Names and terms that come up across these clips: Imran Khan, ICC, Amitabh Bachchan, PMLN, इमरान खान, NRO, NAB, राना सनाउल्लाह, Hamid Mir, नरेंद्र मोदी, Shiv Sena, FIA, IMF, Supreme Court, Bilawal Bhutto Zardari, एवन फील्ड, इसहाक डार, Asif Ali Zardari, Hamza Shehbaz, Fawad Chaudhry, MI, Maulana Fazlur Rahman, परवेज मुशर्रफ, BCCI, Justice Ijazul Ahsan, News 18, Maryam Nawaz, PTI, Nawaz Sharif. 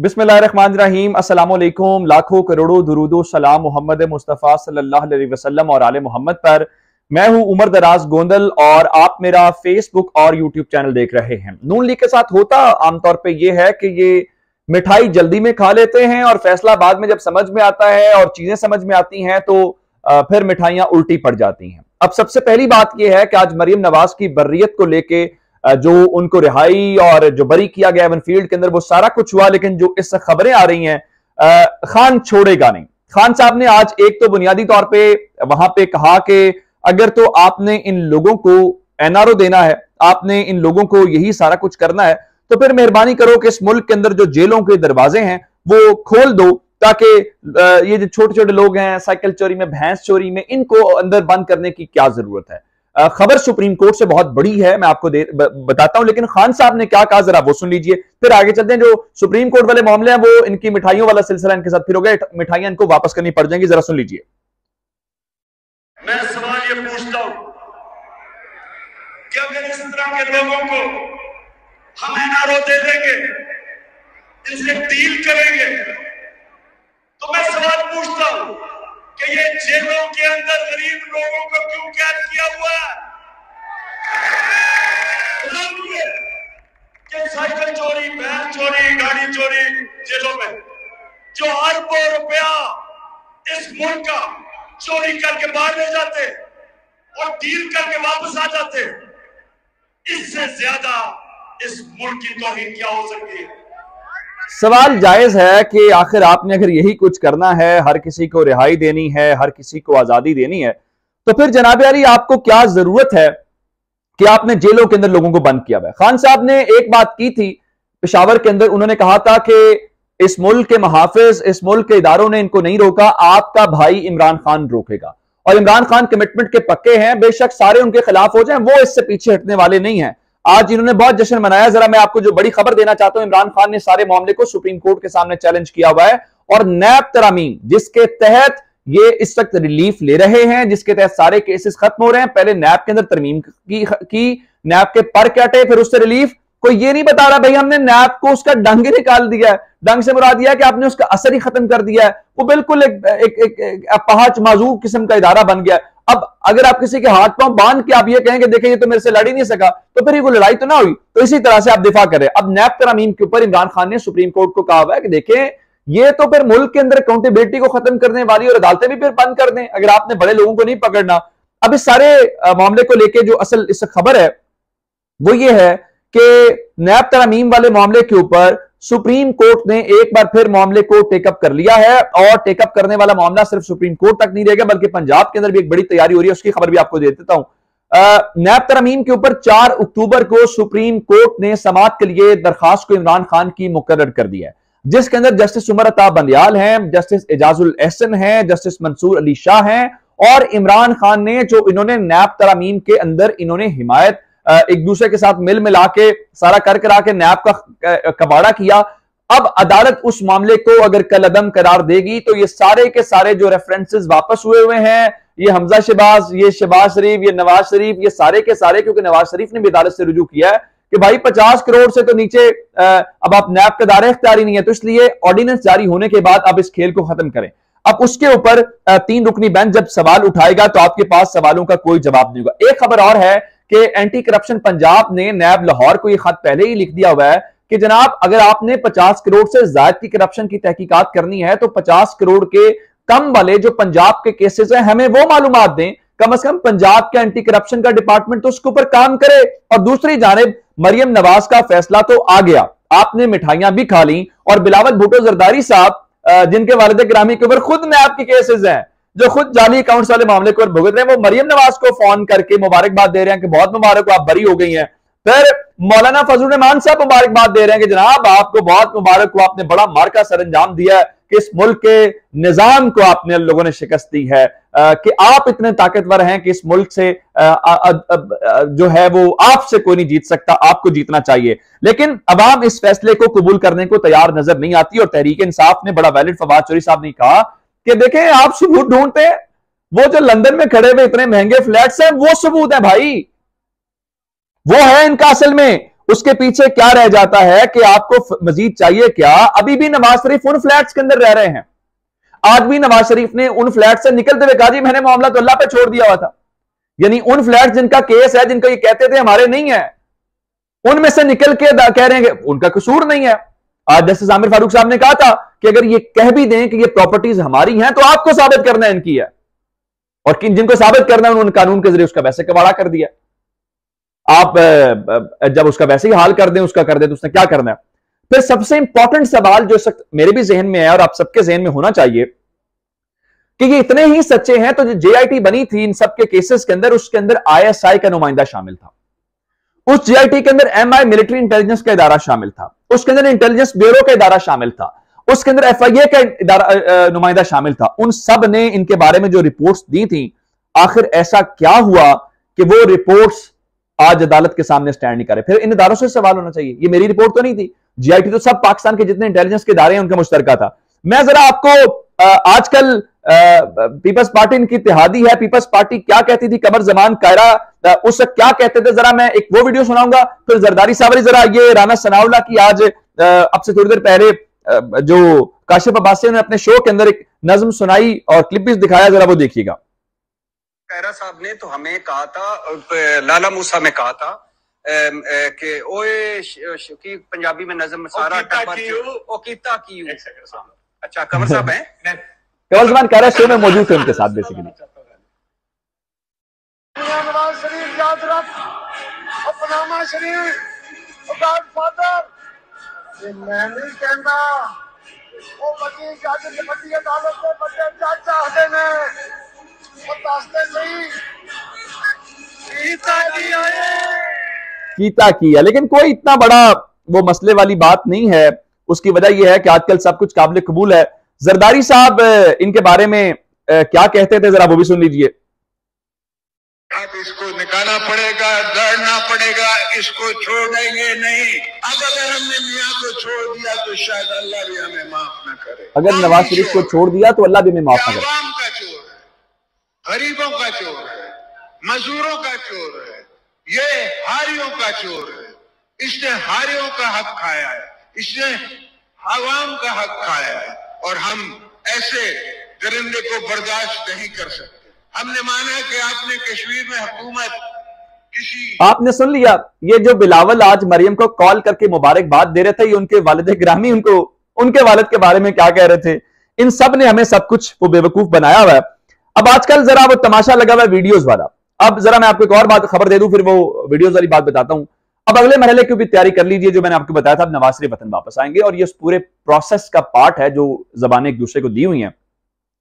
बिस्मिल्लाहिर्रहमानिर्रहीम, अस्सलाम वालेकुम, लाखों करोड़ों दुरूदो सलाम मोहम्मद मुस्तफ़ा सल्लल्लाहु अलैहि वसल्लम और आले मोहम्मद पर। मैं हूं उमर दराज गोंदल और आप मेरा फेसबुक और यूट्यूब चैनल देख रहे हैं। नून लीग के साथ होता आमतौर पे ये है कि ये मिठाई जल्दी में खा लेते हैं और फैसला बाद में जब समझ में आता है और चीजें समझ में आती हैं तो फिर मिठाइयां उल्टी पड़ जाती हैं। अब सबसे पहली बात यह है कि आज मरियम नवाज की बर्रियत को लेके जो उनको रिहाई और जो बरी किया गया एवन फील्ड के अंदर वो सारा कुछ हुआ, लेकिन जो इससे खबरें आ रही हैं खान छोड़ेगा नहीं। खान साहब ने आज एक तो बुनियादी तौर पर वहां पर कहा कि अगर तो आपने इन लोगों को एनआरओ देना है, आपने इन लोगों को यही सारा कुछ करना है, तो फिर मेहरबानी करो कि इस मुल्क के अंदर जो जेलों के दरवाजे हैं वो खोल दो ताकि ये जो छोटे छोटे लोग हैं साइकिल चोरी में, भैंस चोरी में, इनको अंदर बंद करने की क्या जरूरत है। खबर सुप्रीम कोर्ट से बहुत बड़ी है, मैं आपको बताता हूं, लेकिन खान साहब ने क्या कहा जरा वो सुन लीजिए, फिर आगे चलते हैं। जो सुप्रीम कोर्ट वाले मामले हैं वो इनकी मिठाइयों वाला सिलसिला इनके साथ फिर हो गया, मिठाइयां इनको वापस करनी पड़ जाएंगी, जरा सुन लीजिए। मैं सवाल ये पूछता हूं कि अगर इस तरह के लोगों को हम एनआरओ दे देंगे, इनसे डील करेंगे, तो मैं सवाल पूछता हूं कि ये जेलों के अंदर गरीब लोगों को क्यों कैद किया हुआ है? कि साइकिल चोरी, भैंस चोरी, गाड़ी चोरी जेलों में जो अरबों रुपया इस मुल्क का चोरी करके बाहर ले जाते और डील करके वापस आ जाते, इससे ज्यादा इस मुल्क की तौहीन क्या हो सकती है? सवाल जायज है कि आखिर आपने अगर यही कुछ करना है, हर किसी को रिहाई देनी है, हर किसी को आजादी देनी है, तो फिर जनाब यारी आपको क्या जरूरत है कि आपने जेलों के अंदर लोगों को बंद किया है। खान साहब ने एक बात की थी पेशावर के अंदर, उन्होंने कहा था कि इस मुल्क के महाफिज, इस मुल्क के इदारों ने इनको नहीं रोका, आपका भाई इमरान खान रोकेगा। और इमरान खान कमिटमेंट के पक्के हैं, बेशक सारे उनके खिलाफ हो जाएं, वो इससे पीछे हटने वाले नहीं हैं। आज इन्होंने बहुत जश्न मनाया। जरा मैं आपको जो बड़ी खबर देना चाहता हूं, इमरान खान ने सारे मामले को सुप्रीम कोर्ट के सामने चैलेंज किया हुआ है और नैब तरामीम जिसके तहत ये इस वक्त रिलीफ ले रहे हैं, जिसके तहत सारे केसेस खत्म हो रहे हैं, पहले नैब के अंदर तरमीम की, नैब के पर कटे, फिर उससे रिलीफ। कोई ये नहीं बता रहा भाई हमने नैब को उसका डंग ही निकाल दिया है, डंग से मुराद दिया कि आपने उसका असर ही खत्म कर दिया है, वो बिल्कुल एक पहाच माजूर किस्म का इदारा बन गया है। अब अगर आप किसी के हाथ पांव बांध के आप ये कहेंगे देखें ये तो मेरे से लड़ ही नहीं सका, तो फिर ये कोई लड़ाई तो ना हुई, तो इसी तरह से आप दिफा करें। अब नैब तरामीम के ऊपर इमरान खान ने सुप्रीम कोर्ट को कहा हुआ है कि देखें ये तो फिर मुल्क के अंदर अकाउंटेबिलिटी को खत्म करने वाली और अदालतें भी फिर बंद कर दें अगर आपने बड़े लोगों को नहीं पकड़ना। अब इस सारे मामले को लेकर जो असल इस खबर है वो ये है कि नैब तरामीम वाले मामले के ऊपर सुप्रीम कोर्ट ने एक बार फिर मामले को टेकअप कर लिया है और टेकअप करने वाला मामला सिर्फ सुप्रीम कोर्ट तक नहीं रहेगा बल्कि पंजाब के अंदर भी एक बड़ी तैयारी हो रही है, उसकी खबर भी आपको दे देता हूं। नैब तरामीम के ऊपर 4 अक्टूबर को सुप्रीम कोर्ट ने समाअत के लिए दरखास्त को इमरान खान की मुकर्रर कर दिया है, जिसके अंदर जस्टिस उमर अता बंदियाल हैं, जस्टिस इजाजुल अहसन हैं, जस्टिस मंसूर अली शाह हैं और इमरान खान ने जो इन्होंने नैब तरामीम के अंदर इन्होंने हिमायत एक दूसरे के साथ मिल मिला के सारा कर करा के नैब का कबाड़ा किया। अब अदालत उस मामले को अगर कल अदम करार देगी तो ये सारे के सारे जो रेफरेंसेस वापस हुए हुए हैं, ये हमजा शहबाज, ये शहबाज शरीफ, ये नवाज शरीफ, ये सारे के सारे, क्योंकि नवाज शरीफ ने भी अदालत से रुजू किया है कि भाई 50 करोड़ से तो नीचे अब आप नैब का दायरा इख्तियारी नहीं है, तो इसलिए ऑर्डिनेंस जारी होने के बाद आप इस खेल को खत्म करें। अब उसके ऊपर 3 रुकनी बेंच जब सवाल उठाएगा तो आपके पास सवालों का कोई जवाब नहीं होगा। एक खबर और है कि एंटी करप्शन पंजाब ने नैब लाहौर को यह खत पहले ही लिख दिया हुआ है कि जनाब अगर आपने 50 करोड़ से ज्यादा की करप्शन की तहकीकात करनी है तो 50 करोड़ के कम वाले जो पंजाब के केसेस हैं हमें वो मालूमात दें, कम से कम पंजाब के एंटी करप्शन का डिपार्टमेंट तो उसके ऊपर काम करे। और दूसरी जानिब मरियम नवाज का फैसला तो आ गया, आपने मिठाइयां भी खा ली और बिलावल भुट्टो जरदारी साहब जिनके वालिद गिरामी के ऊपर खुद नैब के केसेस हैं, जो खुद जाली अकाउंट्स वाले मामले को भुगत रहे हैं, वो मरियम नवाज को फोन करके मुबारकबाद दे रहे हैं कि बहुत मुबारक हो आप बरी हो गई हैं। फिर मौलाना फजलुर रहमान साहब मुबारकबाद दे रहे हैं कि जनाब आपको बहुत मुबारक हो, आपने बड़ा मार्का सरंजाम दिया है कि इस मुल्क के निजाम को आपने लोगों ने शिकस्त दी है, कि आप इतने ताकतवर हैं कि इस मुल्क से जो है वो आपसे कोई नहीं जीत सकता, आपको जीतना चाहिए। लेकिन अवाम इस फैसले को कबूल करने को तैयार नजर नहीं आती और तहरीक इंसाफ ने बड़ा वैलिड फवाद चौधरी साहब ने कहा कि देखें आप सबूत ढूंढते हैं, वो जो लंदन में खड़े हुए इतने महंगे फ्लैट्स हैं वो सबूत है भाई, वो है इनका असल में उसके पीछे क्या रह जाता है कि आपको मजीद चाहिए क्या। अभी भी नवाज शरीफ उन फ्लैट्स के अंदर रह रहे हैं। आज भी नवाज शरीफ ने उन फ्लैट से निकलते हुए कहा जी मैंने मामला तो अल्लाह पे छोड़ दिया हुआ था, यानी उन फ्लैट जिनका केस है, जिनका ये कहते थे हमारे नहीं है, उनमें से निकल के कह रहे हैं उनका कसूर नहीं है। आज जस्टिस आमिर फारूक साहब ने कहा था कि अगर ये कह भी दें कि ये प्रॉपर्टीज हमारी हैं तो आपको साबित करना है इनकी है, और जिनको साबित करना है उन्होंने कानून के जरिए उसका वैसे कबाड़ा कर दिया। आप जब उसका वैसे ही हाल कर दें, उसका कर दें तो उसने क्या करना है। फिर सबसे इंपॉर्टेंट सवाल जो मेरे भी जहन में है और आप सबके जहन में होना चाहिए कि ये इतने ही सच्चे हैं तो जो JIT बनी थी इन सबके केसेस के अंदर, उसके अंदर ISI का नुमाइंदा शामिल था, उस JIT के अंदर MI मिलिट्री इंटेलिजेंस का इदारा शामिल था, उसके अंदर इंटेलिजेंस ब्यूरो का इदारा शामिल था, उसके अंदर FIA का इदारा नुमाइंदा शामिल था। उन सब ने इनके बारे में जो रिपोर्ट्स दी थी, आखिर ऐसा क्या हुआ कि वो रिपोर्ट्स आज अदालत के सामने स्टैंड नहीं करे। फिर इन इदारों से सवाल होना चाहिए, ये मेरी रिपोर्ट तो नहीं थी। JIT तो सब पाकिस्तान के जितने इंटेलिजेंस के इदारे हैं उनका मुश्तरका था। मैं जरा आपको आजकल पीपल्स पार्टी इनकी इत्तेहादी है, पीपल्स पार्टी क्या कहती थी, कमर जमान कायरा उस वक्त क्या कहते थे, जरा मैं एक वो वीडियो सुनाऊंगा। फिर जरदारी साहब ने जरा ये राना सनाउल्ला की आज अब से थोड़ी देर पहले जो काशिफ अब्बासी ने अपने शो के अंदर एक नज्म सुनाई और क्लिप भी दिखाया, जरा वो देखिएगा। कायरा साहब ने तो हमें कहा था, लाला मूसा में कहा था कि ओए पंजाबी में नज्म सारा कीता की। अच्छा कमर साहब हैं, कमर जमान कह रहे शो में मौजूद थे उनके साथ बेसिकली। नवाज शरीफ याद रख, अपनामा शरीफ गॉडफादर, ये मैं नहीं कहता वो बड़ी जज की बड़ी अदालत में बड़े जज चाहते ने वो दास्ते सही कीता की आए कीता की है, लेकिन कोई इतना बड़ा वो मसले वाली बात नहीं है। उसकी वजह यह है कि आजकल सब कुछ काबिल कबूल है। जरदारी साहब इनके बारे में क्या कहते थे, जरा वो भी सुन लीजिए। अब इसको निकालना पड़ेगा, लड़ना पड़ेगा, इसको छोड़ेंगे नहीं। अब अगर हमने मियां को छोड़ दिया तो शायद अल्लाह भी हमें माफ न करे। अगर नवाज शरीफ को छोड़ दिया तो अल्लाह भी हमें माफ न करे। आवाम का चोर है, गरीबों का चोर है, मजदूरों का चोर है, ये हारियों का चोर है। इसने हारियों का हक खाया है, इसने आवाम का हक खाया है, और हम ऐसे दरिंदे को बर्दाश्त नहीं कर सकते। हमने माना कि आपने कश्मीर में हुकूमत किसी आपने सुन लिया। ये जो बिलावल आज मरियम को कॉल करके मुबारकबाद दे रहे थे, ये उनके वालिद ग्रामी उनको उनके वालिद के बारे में क्या कह रहे थे। इन सब ने हमें सब कुछ वो बेवकूफ बनाया हुआ है। अब आजकल जरा वो तमाशा लगा हुआ है वीडियोज वाला। अब जरा मैं आपको एक और बात खबर दे दूं, फिर वो वीडियोज वाली बात बताता हूं। अब अगले मरहले की भी तैयारी कर लीजिए। जो मैंने आपको बताया था, अब नवाज शरीफ वतन वापस आएंगे और ये उस पूरे प्रोसेस का पार्ट है जो जबानें एक दूसरे को दी हुई हैं।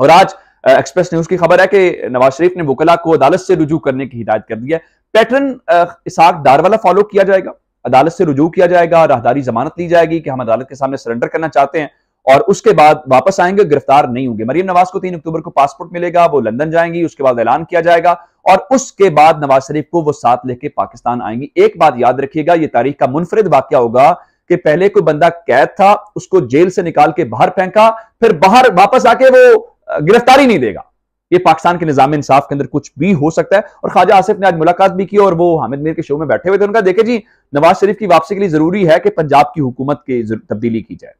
और आज एक्सप्रेस न्यूज की खबर है कि नवाज शरीफ ने वकला को अदालत से रुजू करने की हिदायत कर दी है। पैटर्न इसहाक डार वाला फॉलो किया जाएगा, अदालत से रुजू किया जाएगा, राहदारी जमानत ली जाएगी कि हम अदालत के सामने सरेंडर करना चाहते हैं, और उसके बाद वापस आएंगे, गिरफ्तार नहीं होंगे। मरियम नवाज को 3 अक्टूबर को पासपोर्ट मिलेगा, वो लंदन जाएंगी, उसके बाद ऐलान किया जाएगा और उसके बाद नवाज शरीफ को वो साथ लेके पाकिस्तान आएंगी। एक बात याद रखिएगा, ये तारीख का मुनफरिद वाकया होगा कि पहले कोई बंदा कैद था, उसको जेल से निकाल के बाहर फेंका, फिर बाहर वापस आके वो गिरफ्तारी नहीं देगा। ये पाकिस्तान के निजाम इंसाफ के अंदर कुछ भी हो सकता है। और ख्वाजा आसिफ ने आज मुलाकात भी की और वो हामिद मीर के शो में बैठे हुए थे। उनका देखे जी नवाज शरीफ की वापसी के लिए जरूरी है कि पंजाब की हुकूमत की तब्दीली की जाए,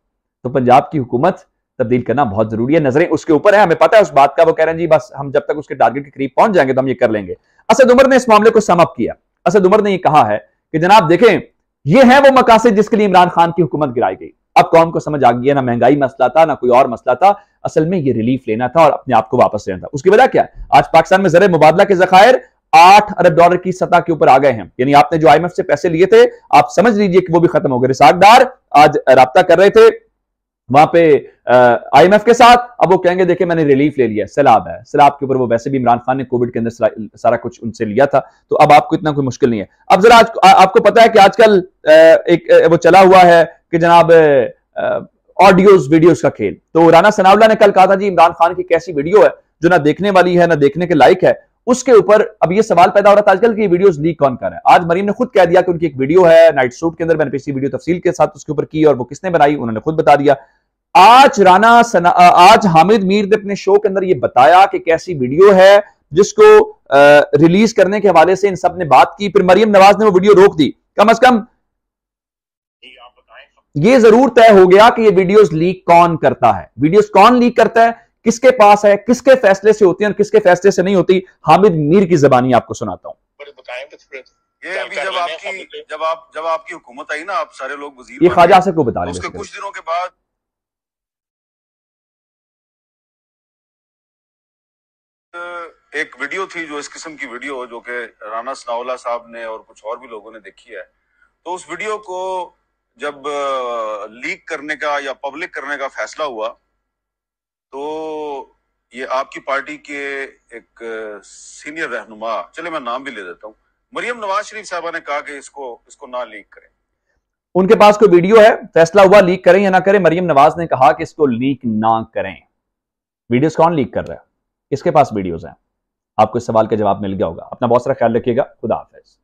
तो पंजाब की हुकूमत तब्दील करना बहुत जरूरी है। नजरें उसके ऊपर है, हमें पता है उस बात का। वो कह रहे हैं जी बस हम जब तक उसके टारगेट के करीब पहुंच जाएंगे तो हम ये कर लेंगे। असद उमर ने इस मामले को समअप किया। असद उमर ने ये कहा है कि जनाब देखें, ये है वो मकासद जिसके लिए इमरान खान की हुकूमत गिराई गई। अब कौम को समझ आ गई है, ना महंगाई मसला था, ना कोई और मसला था, असल में ये रिलीफ लेना था और अपने आप को वापस लेना था। उसकी वजह क्या है, आज पाकिस्तान में जर मुबादला के जखायर $8 अरब की सतह के ऊपर आ गए हैं। यानी आपने जो IMF से पैसे लिए थे, आप समझ लीजिए कि वो भी खत्म हो गए। रिसाकदार आज राब्ता कर रहे थे वहां पे IMF के साथ। अब वो कहेंगे देखिए मैंने रिलीफ ले लिया, सैलाब है, सैलाब के ऊपर। वो वैसे भी इमरान खान ने कोविड के अंदर सारा कुछ उनसे लिया था, तो अब आपको इतना कोई मुश्किल नहीं है। अब जरा आपको पता है कि आजकल एक वो चला हुआ है कि जनाब ऑडियोज वीडियोज का खेल। तो राना सनाउल्ला ने कल कहा था जी इमरान खान की कैसी वीडियो है जो ना देखने वाली है, ना देखने के लायक है। उसके ऊपर अब ये सवाल पैदा हो रहा था आजकल कि वीडियोस लीक कौन कर रहा है। आज मरीम ने खुद कह दिया कि उनकी एक वीडियो है नाइट सूट के अंदर, मैंने पिछली वीडियो तफसील के साथ उसके ऊपर की और वो किसने बनाई उन्होंने खुद बता दिया। आज हामिद मीर ने अपने शो के अंदर ये बताया कि कैसी वीडियो है जिसको रिलीज करने के हवाले से इन सब ने बात की। फिर मरियम नवाज ने वो वीडियो रोक दी। कम अज कम ये जरूर तय हो गया कि ये वीडियोस लीक कौन करता है, वीडियोस कौन लीक करता है, किसके पास है, किसके फैसले से होती है और किसके फैसले से नहीं होती। हामिद मीर की जबानी आपको सुनाता हूँ। ये अभी जब आपकी हुकूमत आई ना, आप सारे लोग वज़ीर, ये ख्वाजा आसिफ को बता रहे हैं, उसके कुछ दिनों के बाद एक वीडियो थी जो इस किस्म की वीडियो जो कि राणा सनाउल्लाह साहब ने और कुछ और भी लोगों ने देखी है। तो उस वीडियो को जब लीक करने का या पब्लिक करने का फैसला हुआ तो ये आपकी पार्टी के एक सीनियर रहनुमा, चले मैं नाम भी ले देता हूँ, मरियम नवाज शरीफ साहबा ने कहा कि इसको ना लीक करें। उनके पास कोई वीडियो है, फैसला हुआ लीक करें या ना करें, मरियम नवाज ने कहा कि इसको लीक ना करें। वीडियोस कौन लीक कर रहा है, किसके पास वीडियोस हैं? आपको इस सवाल का जवाब मिल गया होगा। अपना बहुत सारा ख्याल रखिएगा। खुदा हाफिज।